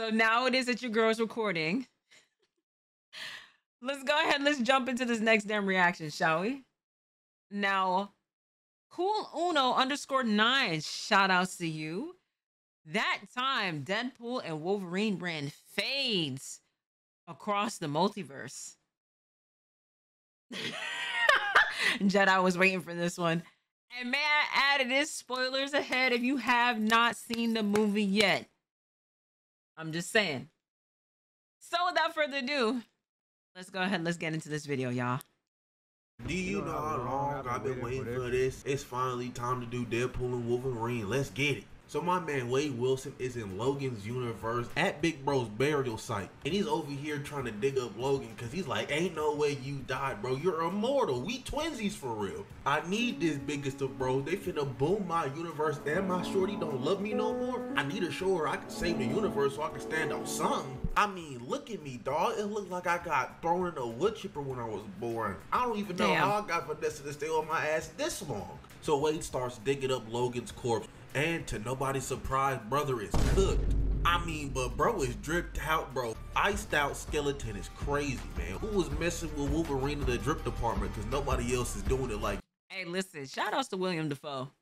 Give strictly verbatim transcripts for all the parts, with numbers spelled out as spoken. So now it is that your girl's recording. Let's go ahead. Let's jump into this next damn reaction, shall we? Now, Cool Uno underscore nine. Shout outs to you. That time, Deadpool and Wolverine brand fades across the multiverse. Jedi was waiting for this one. And may I add, it is spoilers ahead if you have not seen the movie yet. I'm just saying. So without further ado, let's go ahead. Let's get into this video, y'all. Do you know how long I've been waiting for this? It's finally time to do Deadpool and Wolverine. Let's get it. So my man Wade Wilson is in Logan's universe at Big Bro's burial site. And he's over here trying to dig up Logan because he's like, ain't no way you died, bro. You're immortal. We twinsies for real. I need this biggest of bros. They finna boom my universe and my shorty don't love me no more. I need to show her I can save the universe so I can stand on something. I mean, look at me, dawg. It looked like I got thrown in a wood chipper when I was born. I don't even know Damn. how I got Vanessa to stay on my ass this long. So Wade starts digging up Logan's corpse. And to nobody's surprise, brother is cooked. I mean, but bro is dripped out, bro. Iced out skeleton is crazy, man. Who was messing with Wolverine in the drip department? Because nobody else is doing it like. Hey, listen, shout outs to William Dafoe.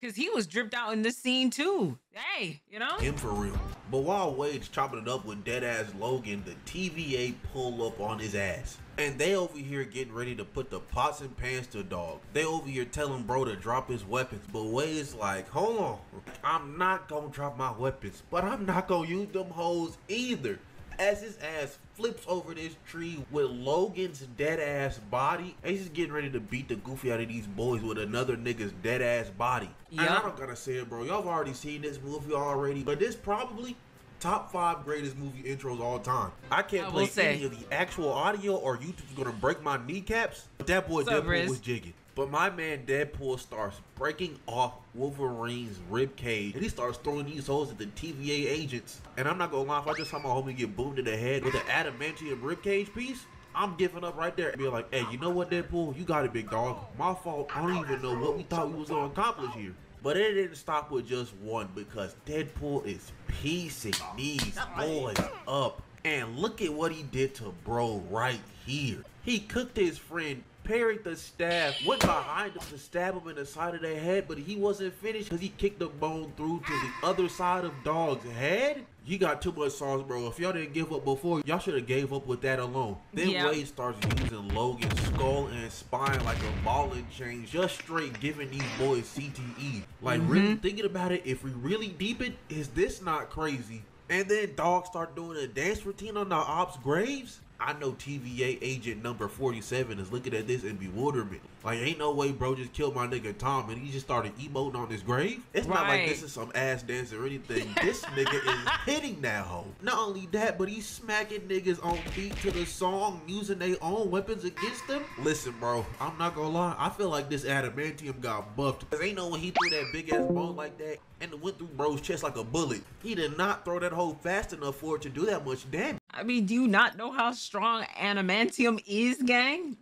Because he was dripped out in this scene too. Hey, you know? Him for real. But while Wade's chopping it up with dead-ass Logan, the T V A pull up on his ass. And they over here getting ready to put the pots and pans to dog. They over here telling bro to drop his weapons. But Wade's like, hold on. I'm not gonna drop my weapons, but I'm not gonna use them hoes either. As his ass flips over this tree with Logan's dead ass body, and he's just getting ready to beat the goofy out of these boys with another nigga's dead ass body. Yep. And I don't gotta say it, bro. Y'all have already seen this movie already, but this probably top five greatest movie intros all time. I can't I play say. any of the actual audio or YouTube's gonna break my kneecaps. But that boy What's Deadpool up, Riz? was jigging. But my man Deadpool starts breaking off Wolverine's ribcage, and he starts throwing these holes at the T V A agents. And I'm not gonna lie, if I just saw my homie get boomed in the head with an adamantium ribcage piece, I'm giving up right there and be like, hey, you know what, Deadpool? You got it, big dog. My fault. I don't even know what we thought we was gonna accomplish here. But it didn't stop with just one, because Deadpool is piecing these boys up. And look at what he did to bro right here. He cooked his friend, parried the stab, went behind him to stab him in the side of the head, but he wasn't finished because he kicked the bone through to the other side of dog's head. You got too much sauce, bro. If y'all didn't give up before, y'all should have gave up with that alone. Then yep. Wade starts using Logan's skull and spine like a ball and chain, just straight giving these boys C T E. Like, mm-hmm. really thinking about it, if we really deep it, is this not crazy? And then dogs start doing a dance routine on the ops graves. I know T V A agent number forty-seven is looking at this in bewilderment. Like, ain't no way bro just killed my nigga Tom and he just started emoting on his grave. It's right. not like this is some ass dance or anything. This nigga is hitting that hoe. Not only that, but he's smacking niggas on beat to the song, using their own weapons against them. Listen, bro, I'm not gonna lie. I feel like this adamantium got buffed. Cause ain't no way he threw that big ass bone like that and it went through bro's chest like a bullet. He did not throw that hoe fast enough for it to do that much damage. I mean, do you not know how strong adamantium is, gang?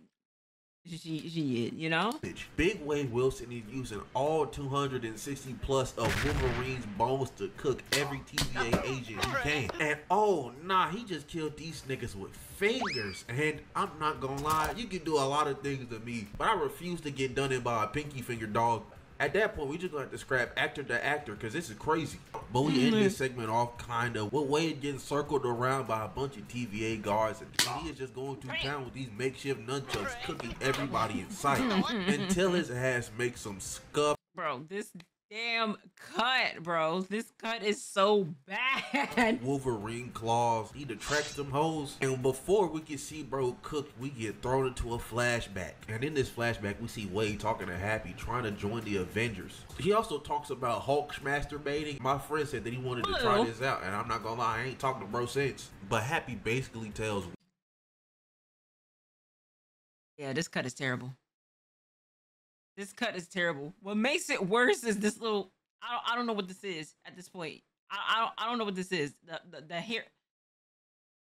She, she, you know? Big Wade Wilson is using all two hundred sixty plus of Wolverine's bones to cook every T V A agent he can. And oh, nah, he just killed these niggas with fingers. And I'm not gonna lie, you can do a lot of things to me, but I refuse to get done in by a pinky finger, dog. At that point, we just gonna have to scrap actor to actor because this is crazy. But we end this segment off kind of with Wade getting circled around by a bunch of T V A guards, and he is just going through town with these makeshift nunchucks, cooking everybody in sight until his ass makes some scuff. Bro, this damn cut, bro. This cut is so bad. Wolverine claws. He detracts them hoes. And before we can see bro cooked, we get thrown into a flashback. And in this flashback, we see Wade talking to Happy, trying to join the Avengers. He also talks about Hulk masturbating. My friend said that he wanted to try this out. And I'm not gonna lie, I ain't talking to bro since. But Happy basically tells. Yeah, this cut is terrible. This cut is terrible. What makes it worse is this little. I don't, I don't know what this is at this point. I, I don't. I don't know what this is. The, the the hair.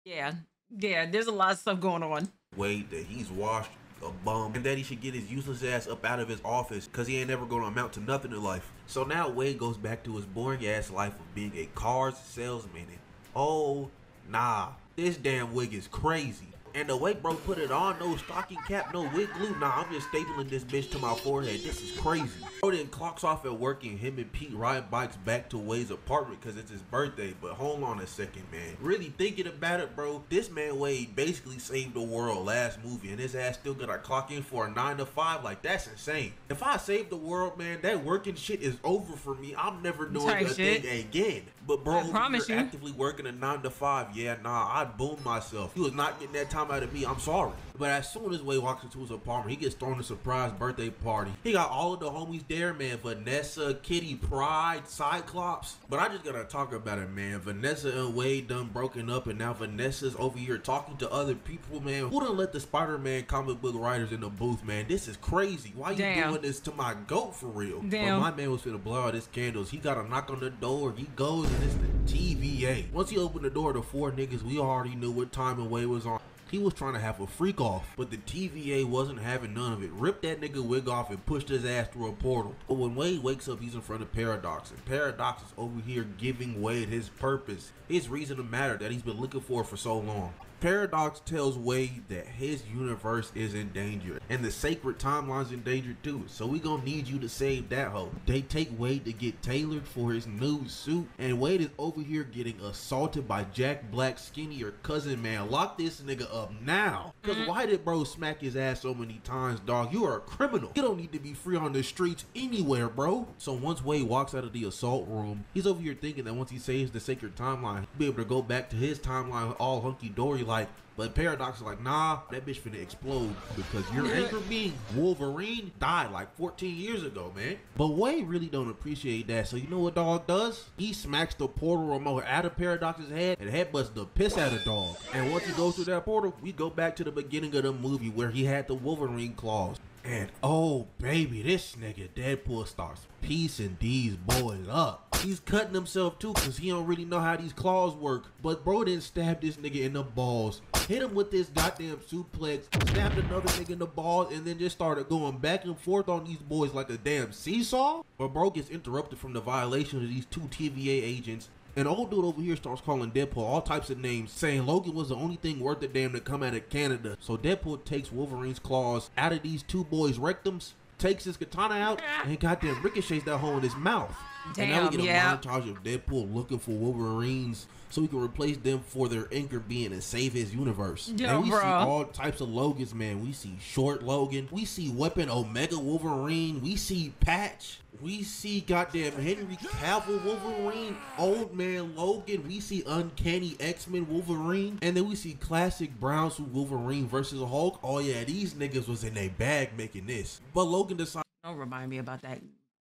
Yeah, yeah. There's a lot of stuff going on. Wade, that he's washed a bum, and that he should get his useless ass up out of his office, cause he ain't never gonna amount to nothing in life. So now Wade goes back to his boring ass life of being a cars salesman. And oh nah, this damn wig is crazy. And the way bro put it on, no stocking cap, no wig glue. Nah, I'm just stapling this bitch to my forehead. This is crazy. Bro then clocks off at work and him and Pete ride bikes back to Wade's apartment because it's his birthday. But hold on a second, man. Really thinking about it, bro, this man Wade basically saved the world last movie and his ass still got to clock in for a nine to five. Like, that's insane. If I save the world, man, that working shit is over for me. I'm never doing that shit. thing again. But bro, I promise you're you. actively working a nine to five. Yeah, nah, I'd boom myself. He was not getting that time out of me, I'm sorry. But as soon as Wade walks into his apartment, he gets thrown a surprise birthday party. He got all of the homies there, man. Vanessa, Kitty Pryde, Cyclops. But I just gotta talk about it, man. Vanessa and Wade done broken up, and now Vanessa's over here talking to other people, man. Who done let the Spider-Man comic book writers in the booth, man? This is crazy. Why you Damn. doing this to my goat for real? Damn. But my man was finna blow out his candles. He got a knock on the door. He goes, and it's the T V A. Once he opened the door to four niggas, we already knew what time and Wade was on. He was trying to have a freak off, but the T V A wasn't having none of it. Ripped that nigga wig off and pushed his ass through a portal. But when Wade wakes up, he's in front of Paradox, and Paradox is over here giving Wade his purpose, his reason to matter that he's been looking for for so long. Paradox tells Wade that his universe is in danger and the sacred timeline's in danger too, so we gonna need you to save that hoe. They take Wade to get tailored for his new suit, and Wade is over here getting assaulted by Jack Black's skinnier cousin, man. Lock this nigga up now. Cause mm-hmm. why did bro smack his ass so many times, dog? You are a criminal. You don't need to be free on the streets anywhere, bro. So once Wade walks out of the assault room, he's over here thinking that once he saves the sacred timeline, he'll be able to go back to his timeline all hunky-dory like, but Paradox is like, nah, that bitch finna explode because your anchor being Wolverine died like fourteen years ago, man. But Wade really don't appreciate that, so you know what dog does? He smacks the portal remote out of Paradox's head and headbutts the piss out of dog. And once he goes through that portal, we go back to the beginning of the movie where he had the Wolverine claws. And oh baby, this nigga Deadpool starts piecing these boys up. He's cutting himself too because he don't really know how these claws work. But bro didn't stab this nigga in the balls, hit him with this goddamn suplex, stabbed another nigga in the balls, and then just started going back and forth on these boys like a damn seesaw. But bro gets interrupted from the violation of these two T V A agents. And old dude over here starts calling Deadpool all types of names, saying Logan was the only thing worth the damn to come out of Canada. So Deadpool takes Wolverine's claws out of these two boys' rectums, takes his katana out, and goddamn ricochets that hole in his mouth. Damn, and now we get a yeah. montage of Deadpool looking for Wolverines so he can replace them for their anchor being and save his universe. Yo, and we bro. see all types of Logans, man. We see Short Logan. We see Weapon Omega Wolverine. We see Patch. We see goddamn Henry Cavill Wolverine. Old Man Logan. We see Uncanny X-Men Wolverine. And then we see classic brown suit Wolverine versus Hulk. Oh yeah, these niggas was in a bag making this. But Logan decided... Don't remind me about that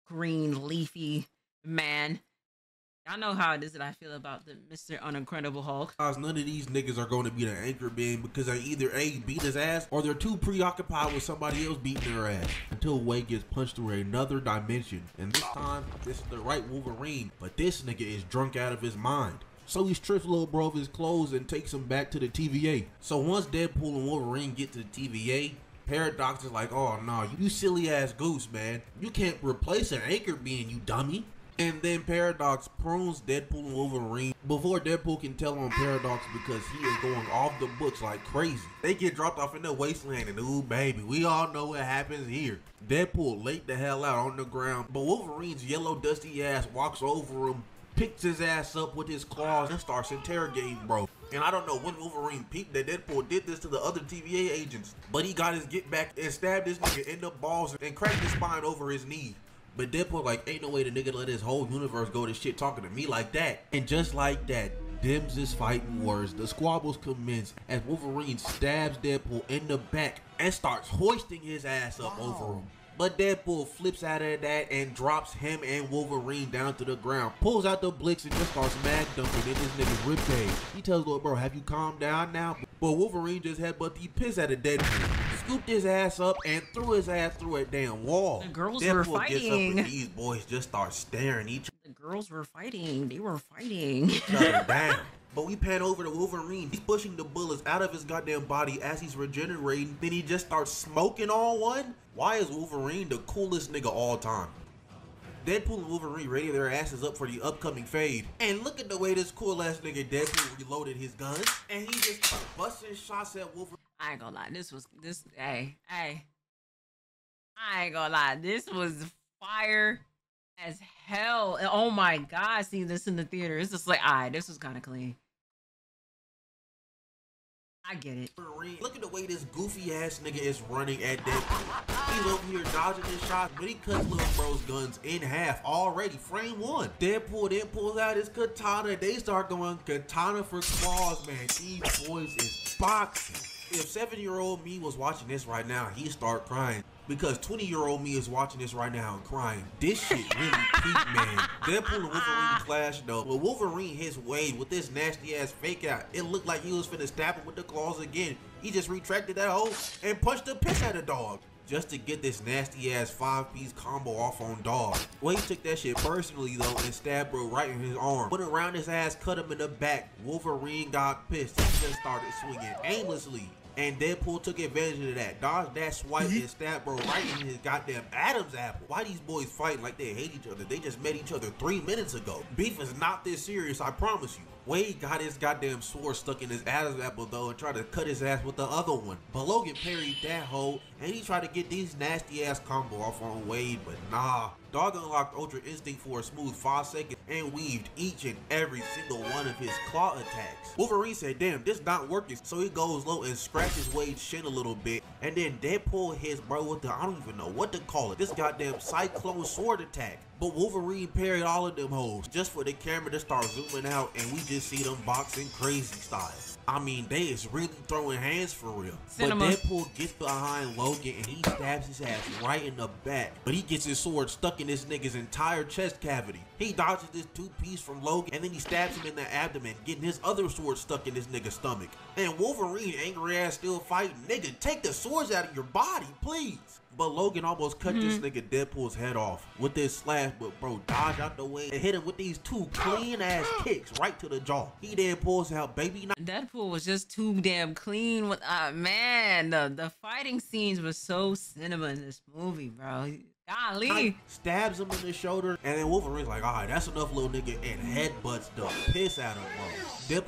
green leafy... Man, I know how it is that I feel about the Mister Unincredible Hulk. Cause none of these niggas are going to be the anchor beam because they either A, beat his ass, or they're too preoccupied with somebody else beating their ass. Until Wade gets punched through another dimension. And this time, this is the right Wolverine, but this nigga is drunk out of his mind. So he strips little bro of his clothes and takes him back to the T V A. So once Deadpool and Wolverine get to the T V A, Paradox is like, oh no, you silly ass goose, man. You can't replace an anchor beam, you dummy. And then Paradox prunes Deadpool and Wolverine before Deadpool can tell on Paradox because he is going off the books like crazy. They get dropped off in the wasteland and ooh baby, we all know what happens here. Deadpool laid the hell out on the ground, but Wolverine's yellow dusty ass walks over him, picks his ass up with his claws and starts interrogating bro. And I don't know when Wolverine peeped that Deadpool did this to the other T V A agents, but he got his get back and stabbed this nigga in the balls and cracked his spine over his knee. But Deadpool like, ain't no way the nigga let his whole universe go to shit talking to me like that. And just like that, dims is fighting words. The squabbles commence as Wolverine stabs Deadpool in the back and starts hoisting his ass up wow. over him. But Deadpool flips out of that and drops him and Wolverine down to the ground. Pulls out the blix and just starts mad dumping in this nigga's ribcage. He tells little bro, have you calmed down now? But Wolverine just headbutt the piss out of Deadpool. Scooped his ass up and threw his ass through a damn wall. The girls Deadpool were fighting. Gets up and these boys just start staring each other. The girls were fighting. They were fighting. Down. But we pan over to Wolverine. He's pushing the bullets out of his goddamn body as he's regenerating. Then he just starts smoking all one. Why is Wolverine the coolest nigga all time? Deadpool and Wolverine ready their asses up for the upcoming fade. And look at the way this cool ass nigga Deadpool reloaded his guns, and he just busting shots at Wolverine. I ain't gonna lie, this was this. Hey, hey, I ain't gonna lie, this was fire as hell. Oh my god, seeing this in the theater, it's just like, alright, this was kind of clean. I get it. Look at the way this goofy ass nigga is running at Deadpool. He's over here dodging his shots, but he cuts little bro's guns in half already. Frame one. Deadpool then pulls out his katana. They start going katana for claws, man. These boys is boxing. If seven-year-old me was watching this right now, he'd start crying. Because twenty-year-old me is watching this right now and crying. This shit really peaked, man. Deadpool and Wolverine clash, though. When Wolverine hits Wade with this nasty-ass fake-out, it looked like he was finna stab him with the claws again. He just retracted that hole and punched the piss out of dog just to get this nasty-ass five-piece combo off on dog. Wade took that shit personally, though, and stabbed bro right in his arm. Went around his ass, cut him in the back. Wolverine got pissed. He just started swinging aimlessly. And Deadpool took advantage of that. Dodge that swipe and stab bro right in his goddamn Adam's apple. Why these boys fighting like they hate each other? They just met each other three minutes ago. Beef is not this serious, I promise you. Wade got his goddamn sword stuck in his Adam's apple though and tried to cut his ass with the other one. But Logan parried that hole and he tried to get these nasty ass combo off on Wade, but nah. Dog unlocked Ultra Instinct for a smooth five seconds and weaved each and every single one of his claw attacks. Wolverine said, damn, this not working. So he goes low and scratches Wade's shin a little bit. And then Deadpool hits bro with the, I don't even know what to call it, this goddamn cyclone sword attack. But Wolverine parried all of them hoes just for the camera to start zooming out and we just see them boxing crazy style. I mean, they is really throwing hands for real. Cinema. But Deadpool gets behind Logan and he stabs his ass right in the back. But he gets his sword stuck in this nigga's entire chest cavity. He dodges this two-piece from Logan and then he stabs him in the abdomen, getting his other sword stuck in this nigga's stomach. And Wolverine, angry ass, still fighting. Nigga, take the swords out of your body, please. But Logan almost cut mm-hmm. this nigga Deadpool's head off with this slash, but bro dodge out the way and hit him with these two clean ass kicks right to the jaw. He then pulls out baby. Deadpool was just too damn clean with uh man, the, the fighting scenes were so cinema in this movie, bro. Golly. Stabs him in the shoulder, and then Wolverine's like, alright, that's enough, little nigga, and headbutts the piss out of him, bro.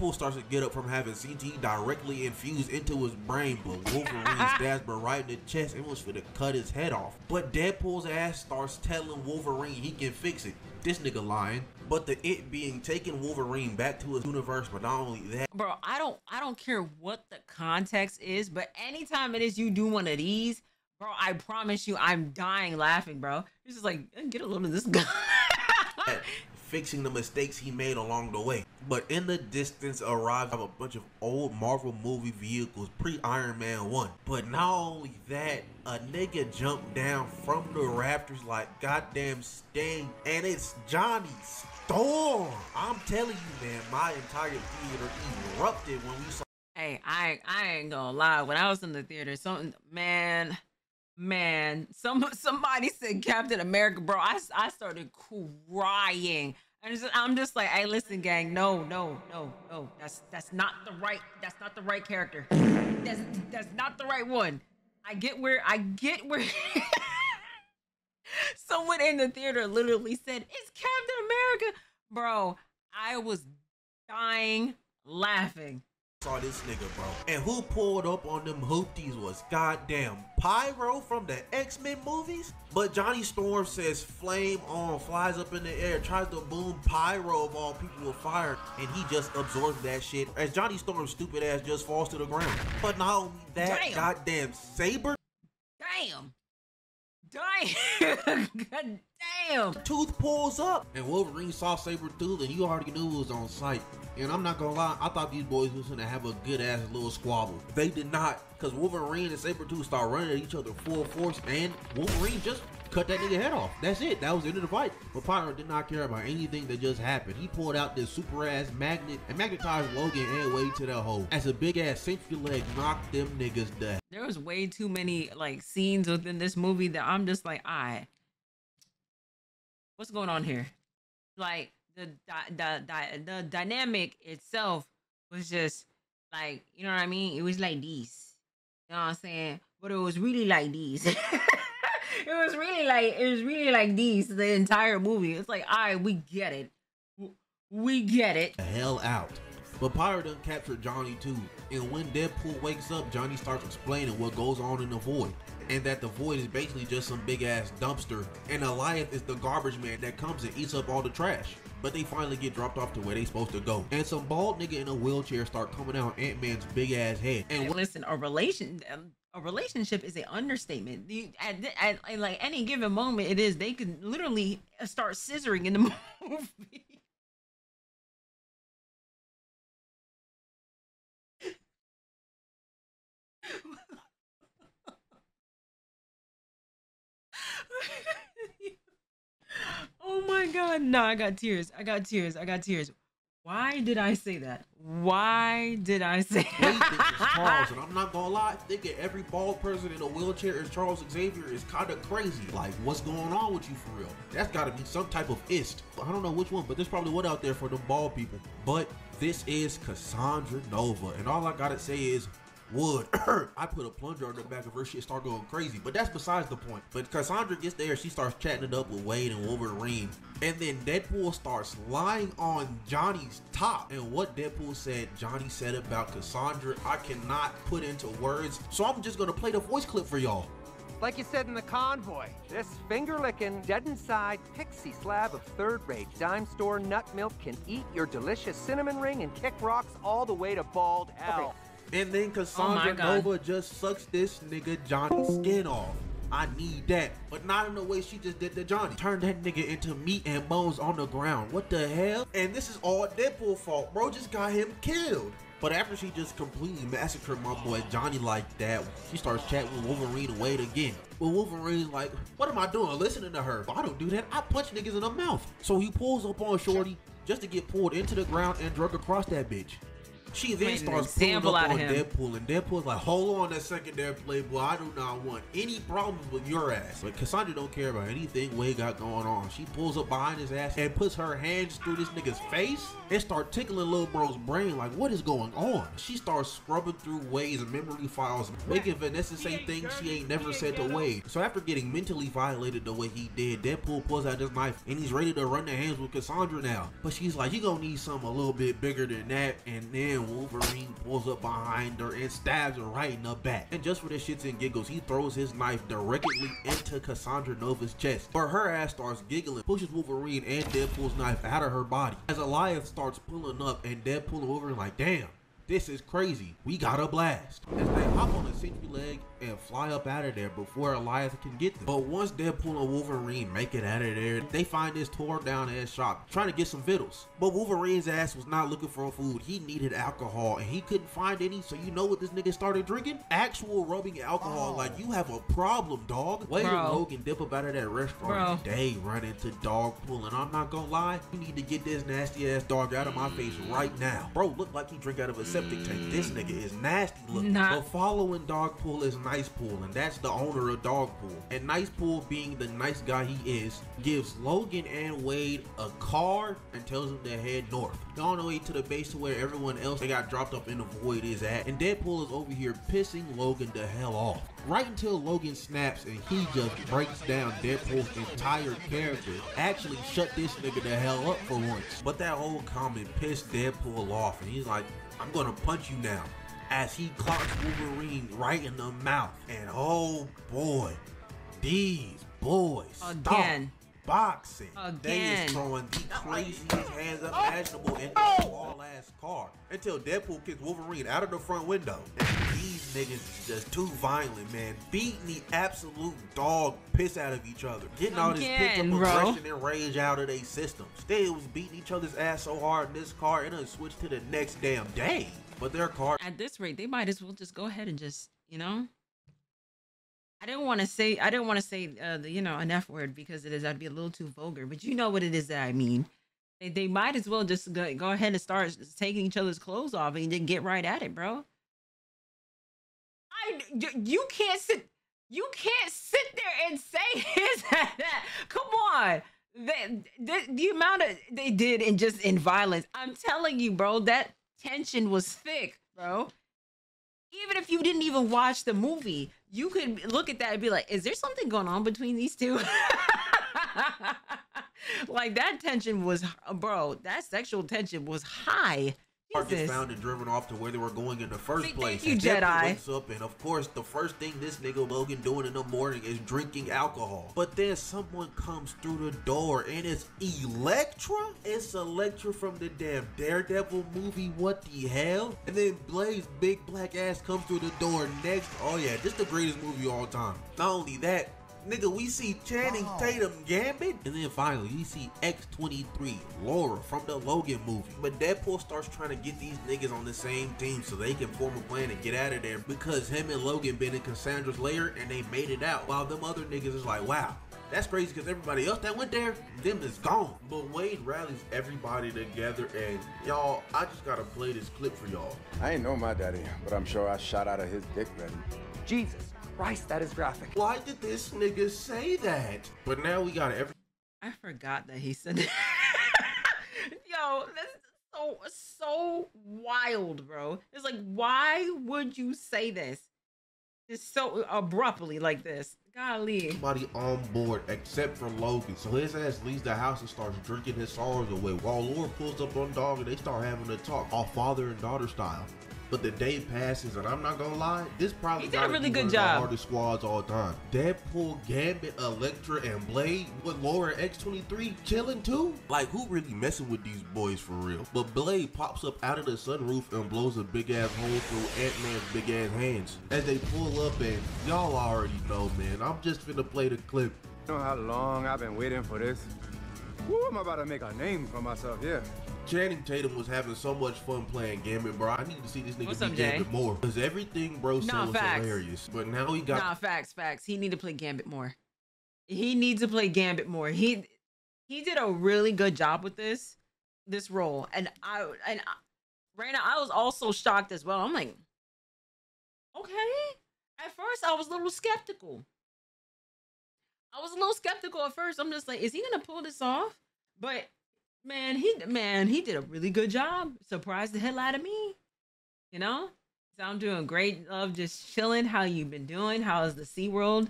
Deadpool starts to get up from having C T E directly infused into his brain, but Wolverine stabs him right in the chest and was finna cut his head off. But Deadpool's ass starts telling Wolverine he can fix it. This nigga lying. But the it being taking Wolverine back to his universe, but not only that. Bro, I don't I don't care what the context is, but anytime it is you do one of these, bro, I promise you, I'm dying laughing, bro. This is like, get a load of this guy. Fixing the mistakes he made along the way. But in the distance arrives a bunch of old Marvel movie vehicles pre-Iron Man one. But not only that, a nigga jumped down from the rafters like goddamn Sting. And it's Johnny Storm. I'm telling you, man, my entire theater erupted when we saw. Hey, I, I ain't gonna lie. When I was in the theater, something, man... Man, some somebody said Captain America, bro. I, I started crying. I'm just, I'm just like, hey, listen, gang. No, no, no, no. That's that's not the right. That's not the right character. That's that's not the right one. I get where I get where. Someone in the theater literally said it's Captain America, bro. I was dying laughing. Saw this nigga, bro, and who pulled up on them hoopties was goddamn Pyro from the X-Men movies. But Johnny Storm says flame on, flies up in the air, tries to boom Pyro of all people with fire, and he just absorbs that shit as Johnny Storm's stupid ass just falls to the ground. But not only that, damn. goddamn saber damn Damn! God damn! Tooth pulls up! And Wolverine saw Sabretooth and you already knew it was on sight. And I'm not gonna lie, I thought these boys was gonna have a good ass little squabble. They did not, cause Wolverine and Sabretooth start running at each other full force and Wolverine just cut that nigga head off. That's it, that was the end of the fight. But Pyro did not care about anything that just happened. He pulled out this super ass magnet and magnetized Logan and Wade to the hole as a big ass central leg knocked them niggas down. There was way too many like scenes within this movie that I'm just like, all right, what's going on here? Like the the, the, the, the dynamic itself was just like, you know what I mean? It was like these, you know what I'm saying? But it was really like these. It was really like it was really like these the entire movie. It's like, all right, we get it, we get it. The hell out. But Pyro done captured Johnny too. And when Deadpool wakes up, Johnny starts explaining what goes on in the void, and that the void is basically just some big ass dumpster, and Elias is the garbage man that comes and eats up all the trash. But they finally get dropped off to where they supposed to go, and some bald nigga in a wheelchair start coming out Ant-Man's big ass head. And hey, listen, a relation um, a relationship is an understatement. The, at, at, at like any given moment, it is they can literally start scissoring in the movie. Oh my god, no, I got tears. I got tears. I got tears. Why did I say that? Why did I say that? Charles, and I'm not gonna lie, thinking every bald person in a wheelchair is Charles Xavier is kind of crazy. Like, what's going on with you for real? That's gotta be some type of ist. I don't know which one, but there's probably one out there for them bald people. But this is Cassandra Nova, and all I gotta say is, would I put a plunger on the back of her, shit start going crazy. But that's besides the point. But Cassandra gets there, she starts chatting it up with Wade and Wolverine, and then Deadpool starts lying on Johnny's top. And what Deadpool said, Johnny said about Cassandra, I cannot put into words, so I'm just gonna play the voice clip for y'all. Like you said in the convoy, this finger-lickin', dead-inside, pixie slab of third-rate dime store nut milk can eat your delicious cinnamon ring and kick rocks all the way to bald Al. Okay. And then Cassandra oh Nova just sucks this nigga Johnny's skin off. I need that. But not in the way she just did to Johnny. Turned that nigga into meat and bones on the ground. What the hell? And this is all Deadpool's fault. Bro just got him killed. But after she just completely massacred my boy Johnny like that, she starts chatting with Wolverine and Wade again. But Wolverine's like, what am I doing listening to her? If I don't do that, I punch niggas in the mouth. So he pulls up on Shorty just to get pulled into the ground and drug across that bitch. She then starts pulling up on Deadpool, and Deadpool's like, hold on a second there, playboy. I do not want any problems with your ass. But Cassandra don't care about anything Wade got going on. She pulls up behind his ass and puts her hands through this nigga's face and start tickling little bro's brain like, what is going on? She starts scrubbing through Wade's memory files, making Vanessa say things she ain't never said to Wade. So after getting mentally violated the way he did, Deadpool pulls out his knife and he's ready to run their hands with Cassandra now. But she's like, you gonna need something a little bit bigger than that. And then Wolverine pulls up behind her and stabs her right in the back. And just for the shits and giggles, he throws his knife directly into Cassandra Nova's chest. But her ass starts giggling, pushes Wolverine and Deadpool's knife out of her body. As Elias starts pulling up, and Deadpool and Wolverine like, damn, this is crazy. We got a blast. As they hop on a sentry leg and fly up out of there before Elias can get them. But once Deadpool and Wolverine make it out of there, they find this tore down ass shop trying to get some vittles. But Wolverine's ass was not looking for food. He needed alcohol and he couldn't find any. So you know what this nigga started drinking? Actual rubbing alcohol. Oh. Like, you have a problem, dog. Wade and Logan dip up out of that restaurant. Bro. They run into Dogpool, and I'm not gonna lie, you need to get this nasty ass dog out of my face right now. Bro look like he drink out of a septic tank. This nigga is nasty looking. Nah. But following Dogpool is Nicepool, and that's the owner of Dogpool. And Nicepool, being the nice guy he is, gives Logan and Wade a car and tells them to head north. They're on the way to the base to where everyone else they got dropped up in the void is at, and Deadpool is over here pissing Logan the hell off. Right until Logan snaps and he just breaks down Deadpool's entire character. Actually shut this nigga the hell up for once. But that whole comment pissed Deadpool off, and he's like, I'm gonna punch you now. As he clocks Wolverine right in the mouth. And oh boy, these boys again stop boxing. Again. They is throwing the craziest hands up imaginable in the small ass car until Deadpool kicks Wolverine out of the front window. And these niggas is just too violent, man. Beating the absolute dog piss out of each other. Getting all this picked up aggression and rage out of their systems. They was beating each other's ass so hard in this car, it done switched to the next damn day. But their car, at this rate, they might as well just go ahead and just, you know, I didn't want to say, I didn't want to say, uh, the, you know, an F word, because it is, I'd be a little too vulgar, but you know what it is that I mean. They, they might as well just go, go ahead and start taking each other's clothes off and then get right at it, bro. I, you can't sit, you can't sit there and say his, come on. The, the, the amount of, they did and just in violence, I'm telling you, bro, that tension was thick, bro. Even if you didn't even watch the movie, you could look at that and be like, is there something going on between these two? Like, that tension was, bro, that sexual tension was high. Just found and driven off to where they were going in the first Thank place. You, Jedi. Wakes up, and of course, the first thing this nigga Logan doing in the morning is drinking alcohol. But then someone comes through the door, and it's Elektra. It's Elektra from the damn Daredevil movie. What the hell? And then Blade's big black ass comes through the door next. Oh yeah, this is the greatest movie of all time. Not only that, nigga, we see Channing wow. Tatum Gambit. And then finally, you see X twenty-three, Laura from the Logan movie. But Deadpool starts trying to get these niggas on the same team so they can form a plan and get out of there, because him and Logan been in Cassandra's lair and they made it out, while them other niggas is like, wow, that's crazy, because everybody else that went there, them is gone. But Wade rallies everybody together, and y'all, I just gotta play this clip for y'all. I ain't know my daddy, but I'm sure I shot out of his dick then. Jesus Christ, that is graphic. Why did this nigga say that? But now we got every. I forgot that he said that. Yo, that's so so wild, bro. It's like, why would you say this? Just so abruptly like this. Golly. Nobody on board except for Logan. So his ass leaves the house and starts drinking his sorrows away, while Laura pulls up on Dog and they start having a talk, all father and daughter style. But the day passes, and I'm not gonna lie, this probably got a really good job. Hardest squads all time. Deadpool, Gambit, Elektra, and Blade with Laura X twenty-three chilling too. Like, who really messing with these boys for real? But Blade pops up out of the sunroof and blows a big ass hole through Ant-Man's big ass hands as they pull up, and y'all already know, man. I'm just finna play the clip. You know how long I've been waiting for this? Woo, I'm about to make a name for myself here. Channing Tatum was having so much fun playing Gambit, bro. I need to see this nigga What's be up, Gambit Jay? more. Because everything, bro, said nah, was facts. hilarious. But now he got... Nah, facts, facts. He need to play Gambit more. He needs to play Gambit more. He he did a really good job with this, this role. And I, and I, right now, I was also shocked as well. I'm like, okay. At first, I was a little skeptical. I was a little skeptical at first. I'm just like, is he going to pull this off? But... Man, he man, he did a really good job. Surprised the hell out of me. You know? So I'm doing great. Love just chilling. How you been doing? How is the SeaWorld?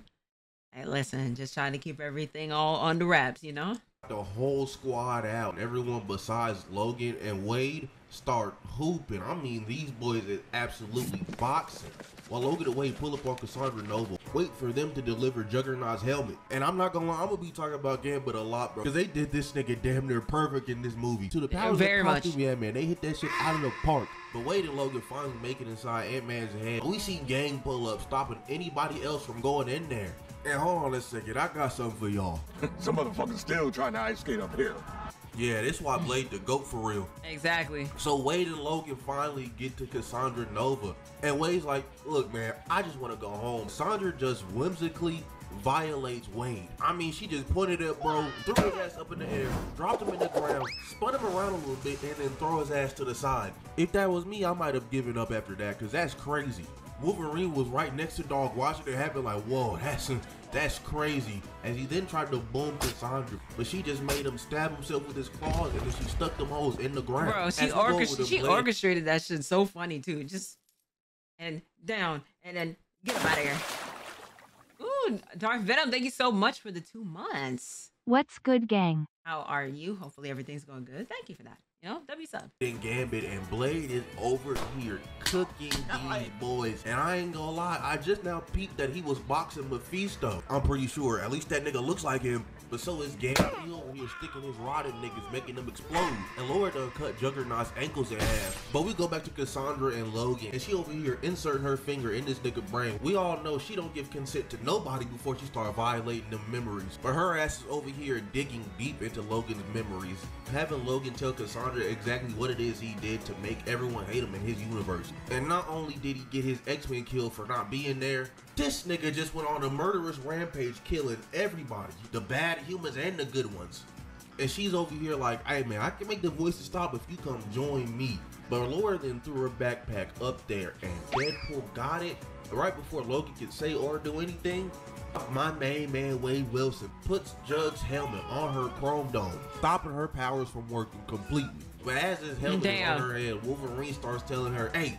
Hey, listen, just trying to keep everything all under wraps, you know? The whole squad out. Everyone besides Logan and Wade start hooping. I mean, these boys is absolutely boxing. While Logan and Wade pull up on Cassandra Nova, wait for them to deliver Juggernaut's helmet. And I'm not gonna lie, I'm gonna be talking about Gambit a lot, bro, because they did this nigga damn near perfect in this movie. To the powers Very that much. Yeah, man, they hit that shit out of the park. But Wade and Logan finally make it inside Ant-Man's head. We see gang pull up, stopping anybody else from going in there. And hold on a second, I got something for y'all. Some motherfuckers still trying to ice skate up here. Yeah, that's why Blade the GOAT for real. Exactly. So Wade and Logan finally get to Cassandra Nova. And Wade's like, look, man, I just want to go home. Cassandra just whimsically violates Wade. I mean, she just pointed at bro, threw his ass up in the air, dropped him in the ground, spun him around a little bit, and then throw his ass to the side. If that was me, I might have given up after that, because that's crazy. Wolverine was right next to Dog watching it happen like, whoa, that's that's crazy. As he then tried to boom Cassandra, but she just made him stab himself with his claws, and then she stuck them holes in the ground. Bro, she, orchest she orchestrated that shit so funny too. Just, and down, and then get him out of here. Ooh, Darth Venom, thank you so much for the two months. What's good, gang? How are you? Hopefully everything's going good. Thank you for that. You know, that'd be something. Then Gambit and Blade is over here cooking these boys. And I ain't gonna lie, I just now peeped that he was boxing Mephisto. I'm pretty sure. At least that nigga looks like him. But so is Gambit. He over here sticking his rod in niggas, making them explode. And Laura done cut Juggernaut's ankles in half. But we go back to Cassandra and Logan. And she over here inserting her finger in this nigga brain. We all know she don't give consent to nobody before she start violating them memories. But her ass is over here digging deep into Logan's memories. Having Logan tell Cassandra exactly what it is he did to make everyone hate him in his universe. And not only did he get his X-Men killed for not being there, this nigga just went on a murderous rampage killing everybody, the bad humans and the good ones. And she's over here like, hey man, I can make the voices stop if you come join me. But Laura then threw her backpack up there and Deadpool got it. Right before Logan could say or do anything, my main man Wade Wilson puts Jug's helmet on her chrome dome, stopping her powers from working completely. But as his helmet Damn. is on her head, Wolverine starts telling her, hey,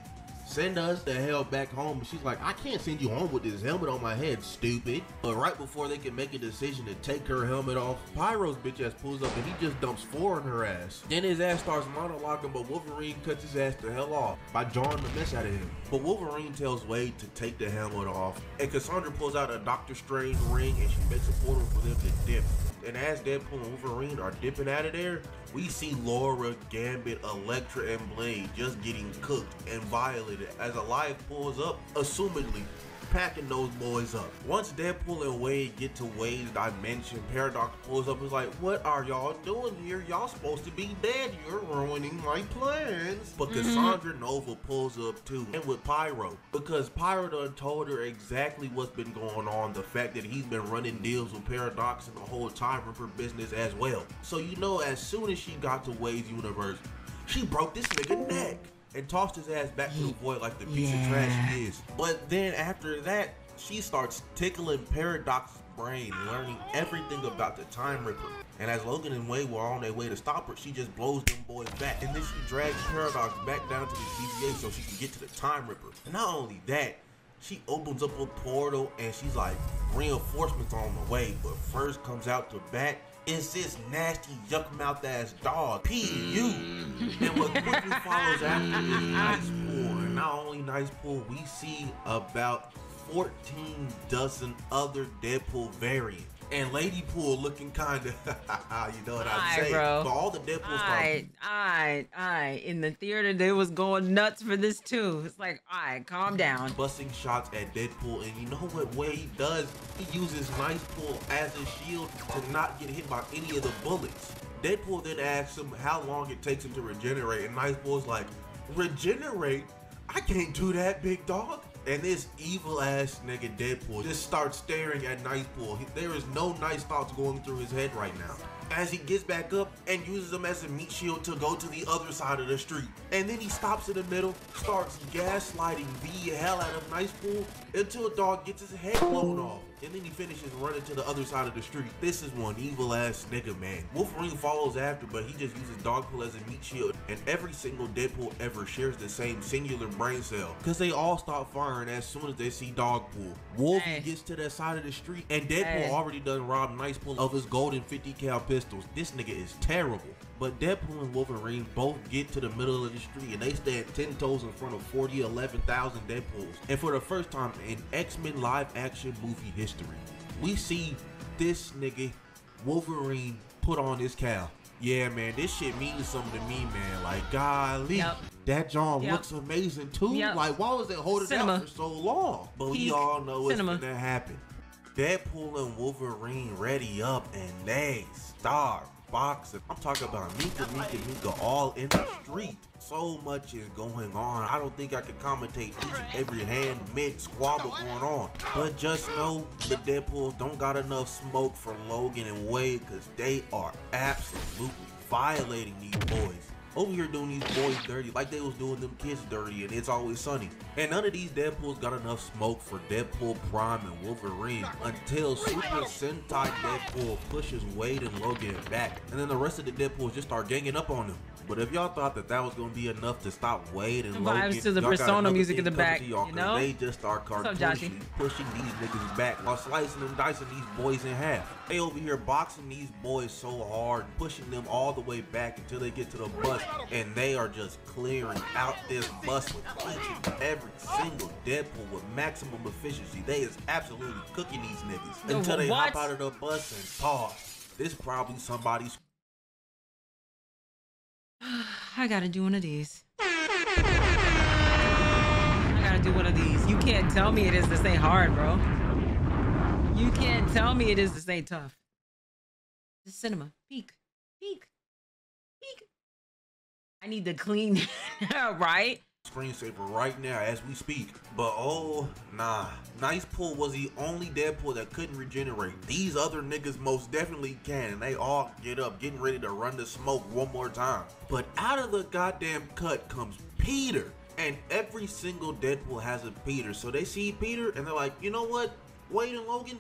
send us the hell back home. And she's like, I can't send you home with this helmet on my head, stupid. But right before they can make a decision to take her helmet off, Pyro's bitch ass pulls up and he just dumps four on her ass. Then his ass starts monologuing, but Wolverine cuts his ass the hell off by drawing the mess out of him. But Wolverine tells Wade to take the helmet off, and Cassandra pulls out a Doctor Strange ring and she makes a portal for them to dip. And as Deadpool and Wolverine are dipping out of there, we see Laura, Gambit, Elektra, and Blade just getting cooked and violated as Elias pulls up, assumedly packing those boys up. Once Deadpool and Wade get to Wade's dimension, Paradox pulls up and is like, what are y'all doing here? Y'all supposed to be dead. You're ruining my plans. But Cassandra Nova pulls up too, and with Pyro, because Pyro done told her exactly what's been going on, the fact that he's been running deals with Paradox and the whole Time Ripper business as well. So you know, as soon as she got to Wade's universe, she broke this nigga neck and tossed his ass back to the void like the piece yeah. of trash he is. But then after that, she starts tickling Paradox's brain, learning everything about the Time Ripper. And as Logan and Wade were on their way to stop her, she just blows them boys back. And then she drags Paradox back down to the T V A so she can get to the Time Ripper. And not only that, she opens up a portal and she's like, reinforcements on the way. But first comes out to bat, it's this nasty yuck mouth ass dog, P U. And what quickly follows after is Nicepool. And not only Nicepool, we see about fourteen dozen other Deadpool variants. And Lady Pool looking kinda, you know what I'm saying? Bro. But all the Deadpool stuff. I, I, I, in the theater, they was going nuts for this too. It's like, all right, calm down. Busting shots at Deadpool, and you know what Wade does? He uses Nicepool as a shield to not get hit by any of the bullets. Deadpool then asks him how long it takes him to regenerate, and Nicepool's like, regenerate? I can't do that, big dog. And this evil ass nigga Deadpool just starts staring at Nicepool. There is no nice thoughts going through his head right now. As he gets back up and uses him as a meat shield to go to the other side of the street. And then he stops in the middle, starts gaslighting the hell out of Nicepool until a dog gets his head blown off. And then he finishes running to the other side of the street. This is one evil ass nigga, man. Wolverine follows after, but he just uses Dogpool as a meat shield. And every single Deadpool ever shares the same singular brain cell, cause they all stop firing as soon as they see Dogpool. Wolf hey. gets to that side of the street, and Deadpool hey. already done robbed Nicepool of his golden fifty cal pistols. This nigga is terrible. But Deadpool and Wolverine both get to the middle of the street, and they stand ten toes in front of forty, eleven thousand Deadpools. And for the first time in X-Men live action movie history, we see this nigga Wolverine put on his cowl. Yeah, man, this shit means something to me, man. Like, golly, yep. that John yep. looks amazing too. Yep. Like, why was it holding Cinema. out for so long? But Peak. we all know it's Cinema. gonna happen. Deadpool and Wolverine ready up, and they start boxing. I'm talking about Mika, Mika, Mika, all in the street. So much is going on. I don't think I can commentate each and every hand mid squabble going on. But just know the Deadpools don't got enough smoke for Logan and Wade, because they are absolutely violating these boys. Over here doing these boys dirty like they was doing them kids dirty and It's Always Sunny. And none of these Deadpools got enough smoke for Deadpool Prime and Wolverine until Super Sentai Deadpool pushes Wade and Logan back. And then the rest of the Deadpools just start ganging up on them. But if y'all thought that that was going to be enough to stop Wade and Logan, to the Persona music in the back, you know? They just start cartoonishly pushing these niggas back while slicing and dicing these boys in half. They over here boxing these boys so hard, pushing them all the way back until they get to the bus, and they are just clearing out this bus with each every single Deadpool with maximum efficiency. They is absolutely cooking these niggas until they what? hop out of the bus and pause. This probably somebody's I gotta do one of these. I gotta do one of these. You can't tell me it is this ain't hard, bro. You can't tell me it is this ain't tough. The cinema. Peek. Peek. Peek. I need to clean, right? Screensaver right now as we speak. But oh nah, Nicepool was the only Deadpool that couldn't regenerate. These other niggas most definitely can, and they all get up getting ready to run the smoke one more time. But out of the goddamn cut comes Peter, and every single Deadpool has a Peter. So they see Peter and they're like, you know what, Wade and Logan,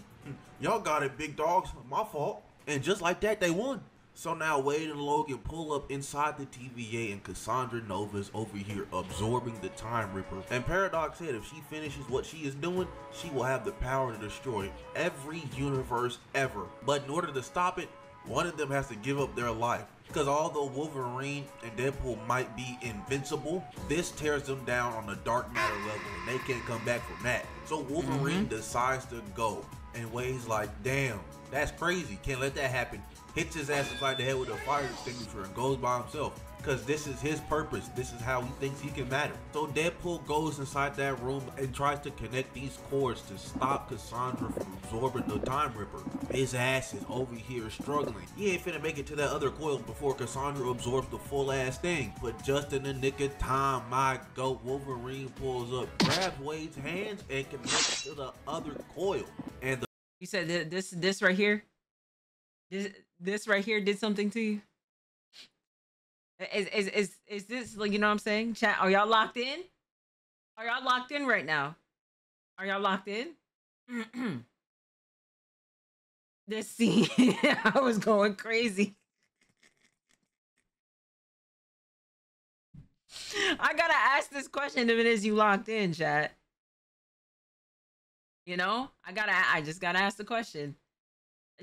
y'all got it, big dogs, my fault. And just like that, they won. So now Wade and Logan pull up inside the T V A, and Cassandra Nova is over here absorbing the Time Ripper. And Paradox said if she finishes what she is doing, she will have the power to destroy every universe ever. But in order to stop it, one of them has to give up their life. Because although Wolverine and Deadpool might be invincible, this tears them down on a dark matter level, and they can't come back from that. So Wolverine mm-hmm. decides to go, and Wade's like, damn, that's crazy, can't let that happen. Hits his ass inside the head with a fire extinguisher and goes by himself, because this is his purpose, this is how he thinks he can matter. So Deadpool goes inside that room and tries to connect these cords to stop Cassandra from absorbing the Time Ripper. His ass is over here struggling. He ain't finna make it to that other coil before Cassandra absorbs the full ass thing. But just in the nick of time, my goat, Wolverine pulls up, grabs Wade's hands, and connects to the other coil. And the you said th this this right here? This, this right here did something to you? Is, is, is, is this, like, you know what I'm saying? Chat, are y'all locked in? Are y'all locked in right now? Are y'all locked in? This scene, I was going crazy. I gotta ask this question if it is you locked in, chat. You know, I gotta, I just gotta ask the question.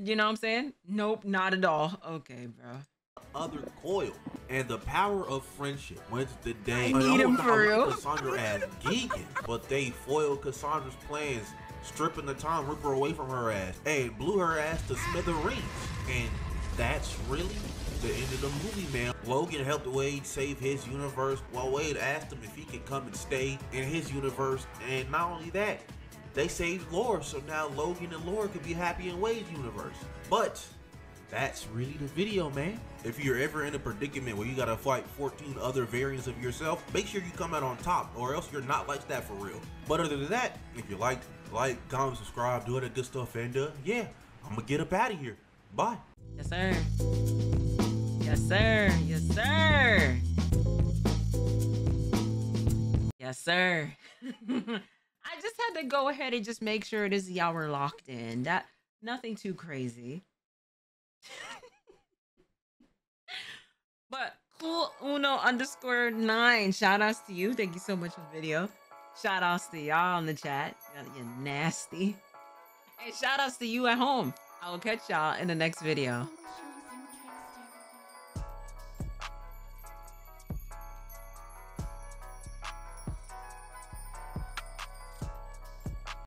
You know what I'm saying? Nope, not at all. Okay, bro. Other coil, and the power of friendship went the day. I need him for real. Cassandra as geeking, but they foiled Cassandra's plans, stripping the Time Ripper away from her ass and blew her ass to smithereens. And that's really the end of the movie, man. Logan helped Wade save his universe, while Wade asked him if he could come and stay in his universe. And not only that, they saved Laura, so now Logan and Laura could be happy in Wade's universe. But that's really the video, man. If you're ever in a predicament where you gotta fight fourteen other variants of yourself, make sure you come out on top, or else you're not like that for real. But other than that, if you liked, like, comment, subscribe, do all that good stuff, and uh, yeah, I'm gonna get up out of here. Bye. Yes, sir. Yes, sir. Yes, sir. Yes, sir. I just had to go ahead and just make sure it is y'all were locked in. That nothing too crazy. But Cool Uno underscore nine, shout outs to you. Thank you so much for the video. Shout outs to y'all in the chat. You're nasty. And shout outs to you at home. I will catch y'all in the next video.